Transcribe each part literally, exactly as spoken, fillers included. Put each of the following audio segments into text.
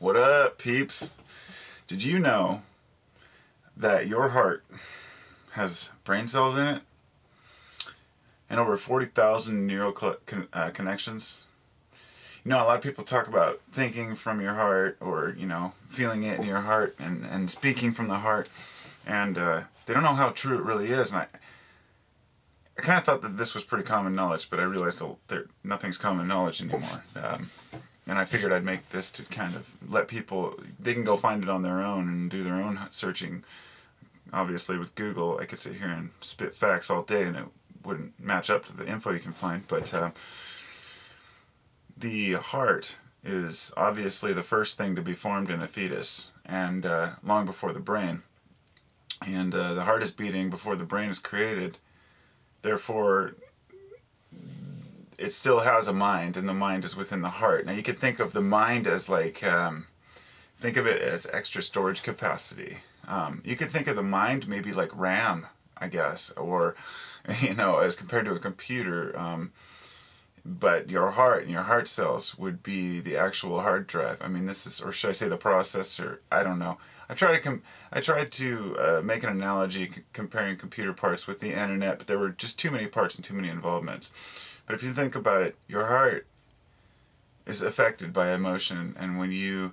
What up, peeps? Did you know that your heart has brain cells in it and over forty thousand neural con uh, connections? You know, a lot of people talk about thinking from your heart, or, you know, feeling it in your heart and, and speaking from the heart, and uh, they don't know how true it really is. And I, I kind of thought that this was pretty common knowledge, but I realized there, nothing's common knowledge anymore. Um, And I figured I'd make this to kind of let people, they can go find it on their own and do their own searching. Obviously with Google, I could sit here and spit facts all day and it wouldn't match up to the info you can find. But uh, the heart is obviously the first thing to be formed in a fetus, and uh, long before the brain. And uh, the heart is beating before the brain is created. Therefore, it still has a mind, and the mind is within the heart. Now, you could think of the mind as like, um, think of it as extra storage capacity. Um, you could think of the mind maybe like RAM, I guess, or, you know, as compared to a computer. Um, but your heart and your heart cells would be the actual hard drive. I mean, this is, or should I say the processor? I don't know. I tried to, com I tried to uh, make an analogy c comparing computer parts with the internet, but there were just too many parts and too many involvements. But if you think about it, your heart is affected by emotion, and when you,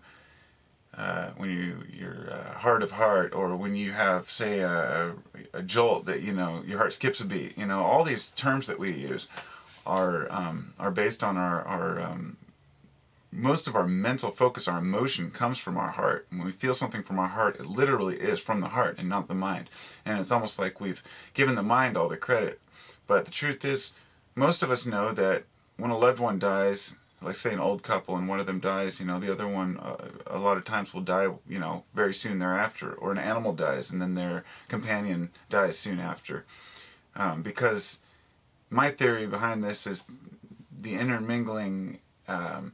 uh, when you, your uh, heart of heart, or when you have, say, a, a jolt that, you know, your heart skips a beat, you know, all these terms that we use are um, are based on our, our um, most of our mental focus, our emotion comes from our heart. When we feel something from our heart, it literally is from the heart and not the mind. And it's almost like we've given the mind all the credit. But the truth is, most of us know that when a loved one dies, like say an old couple, and one of them dies, you know, the other one uh, a lot of times will die, you know, very soon thereafter. Or an animal dies and then their companion dies soon after. Um, because my theory behind this is the intermingling um,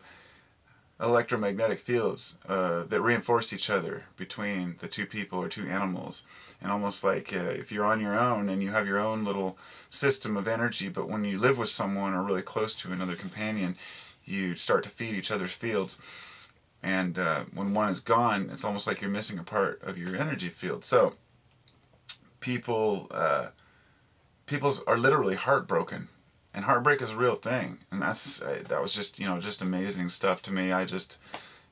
electromagnetic fields uh, that reinforce each other between the two people or two animals. And almost like uh, if you're on your own and you have your own little system of energy, but when you live with someone or really close to another companion, you start to feed each other's fields. And uh, when one is gone, it's almost like you're missing a part of your energy field. So people, uh, people are literally heartbroken. And heartbreak is a real thing, and that's uh, that was just, you know, just amazing stuff to me. I just,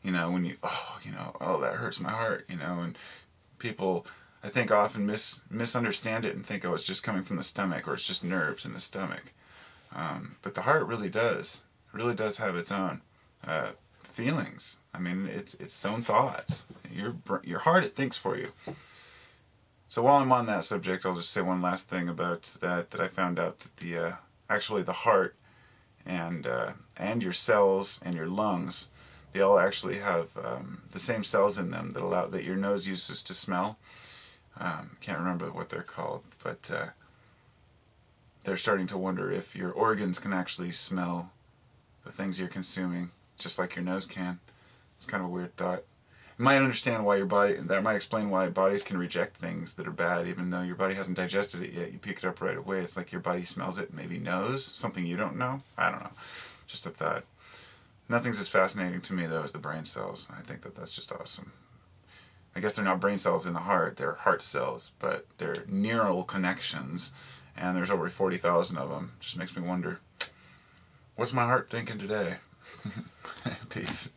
you know, when you, oh, you know, oh, that hurts my heart, you know, and people, I think, often mis misunderstand it and think, oh, it's just coming from the stomach, or it's just nerves in the stomach. Um, but the heart really does, really does have its own uh, feelings. I mean, it's its own thoughts. Your your heart, it thinks for you. So while I'm on that subject, I'll just say one last thing about that that I found out that the uh, Actually, the heart and uh, and your cells and your lungs, they all actually have um, the same cells in them that allow that your nose uses to smell. Um, can't remember what they're called, but uh, they're starting to wonder if your organs can actually smell the things you're consuming, just like your nose can. It's kind of a weird thought. You might understand why your body, that might explain why bodies can reject things that are bad, even though your body hasn't digested it yet. You pick it up right away. It's like your body smells it, maybe knows something you don't know. I don't know. Just a thought. Nothing's as fascinating to me, though, as the brain cells. I think that that's just awesome. I guess they're not brain cells in the heart. They're heart cells, but they're neural connections, and there's over forty thousand of them. Just makes me wonder, what's my heart thinking today? Peace.